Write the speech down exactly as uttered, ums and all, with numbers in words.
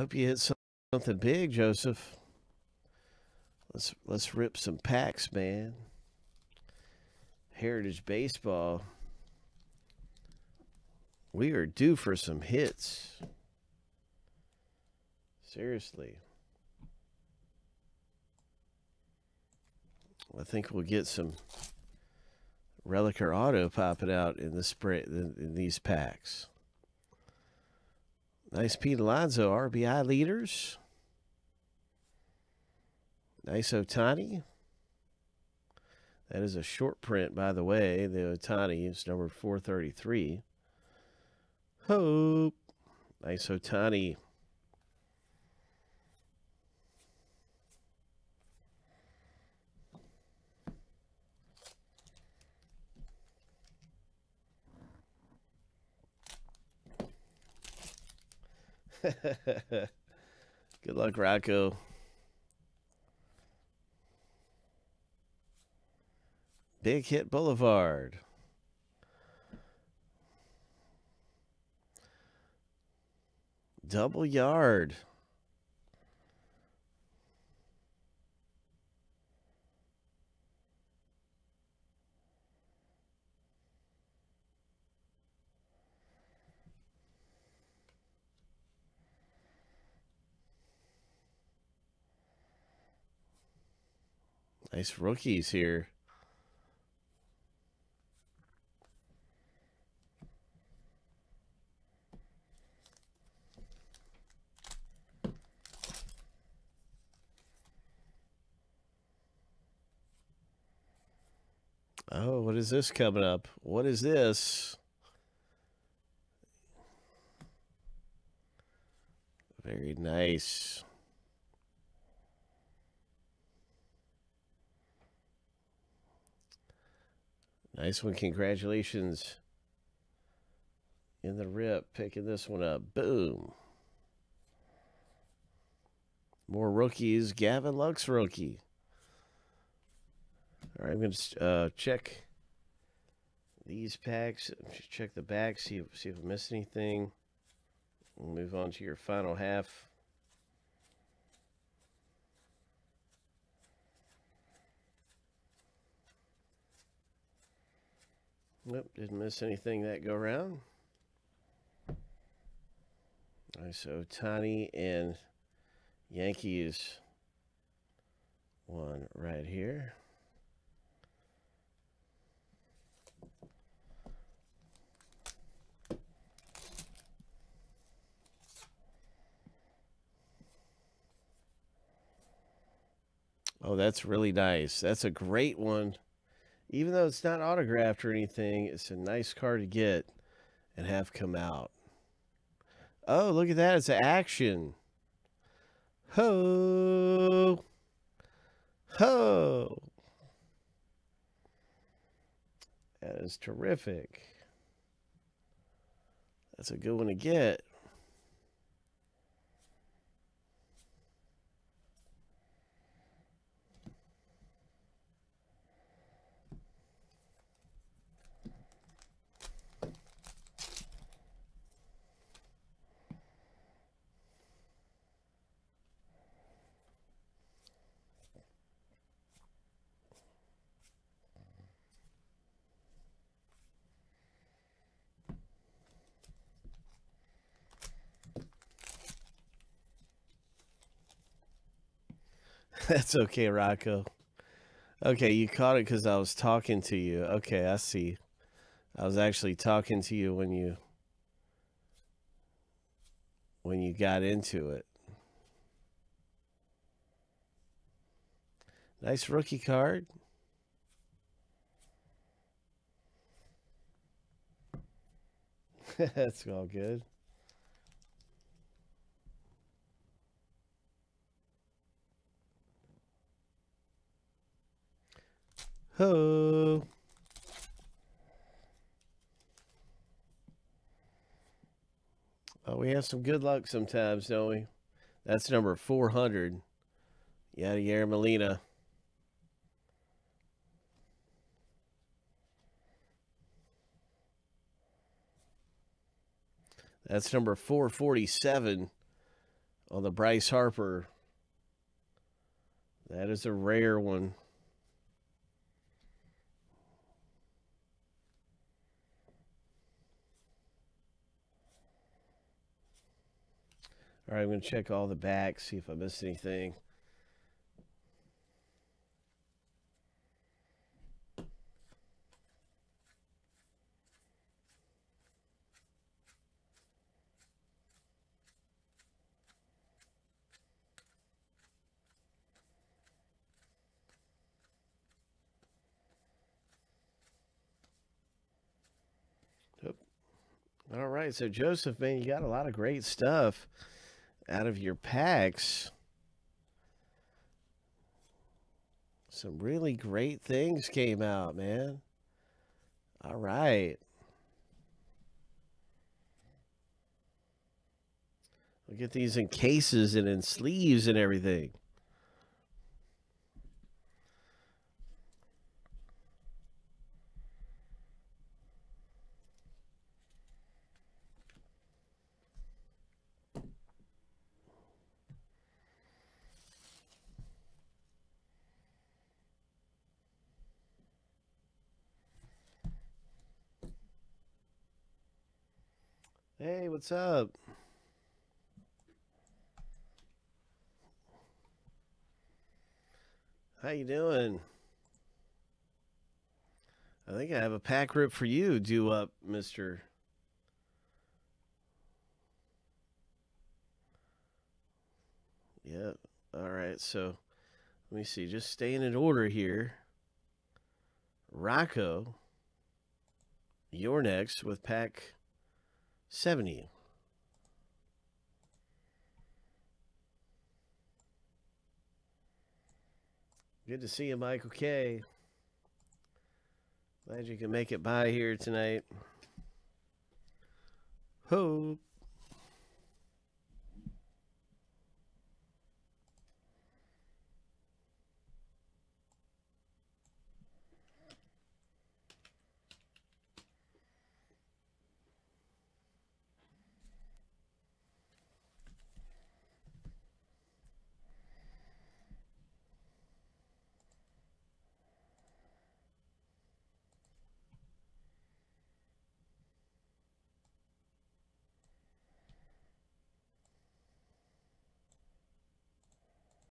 Hope you hit something big, Joseph. Let's let's rip some packs, man. Heritage Baseball. We are due for some hits. Seriously. I think we'll get some relic or auto popping out in the spray in, in these packs. Nice Pete Alonso, R B I leaders. Nice Otani. That is a short print, by the way. The Otani is number four thirty-three. Hope. Nice Otani. Good luck, Rocco. Big Hit Boulevard. Double Yard. Nice rookies here. Oh, what is this coming up? What is this? Very nice. Nice one. Congratulations in the rip, picking this one up. Boom. More rookies. Gavin Lux rookie. All right, I'm going to uh, check these packs. Just check the back, see if, see if I missed anything. We'll move on to your final half. Nope, didn't miss anything that go around. All right, so Otani and Yankees one right here. Oh, that's really nice. That's a great one. Even though it's not autographed or anything, it's a nice card to get and have come out. Oh, look at that. It's an action. Ho. Ho. That is terrific. That's a good one to get. That's okay, Rocco. Okay, you caught it because I was talking to you. Okay, I see. I was actually talking to you when you when you got into it. Nice rookie card. That's all good. Ho. Oh, we have some good luck sometimes, don't we? That's number four hundred. Yadier Molina. That's number four forty-seven. Oh, the Bryce Harper. That is a rare one. All right, I'm going to check all the backs, see if I missed anything. All right, so Joseph, man, you got a lot of great stuff out of your packs. Some really great things came out, man. All right. We'll get these in cases and in sleeves and everything. Hey, what's up? How you doing? I think I have a pack rip for you due up, mister. Yep. All right, so let me see. Just staying in order here. Rocco, you're next with pack seventy. Good to see you, Michael K. Glad you can make it by here tonight. Hope.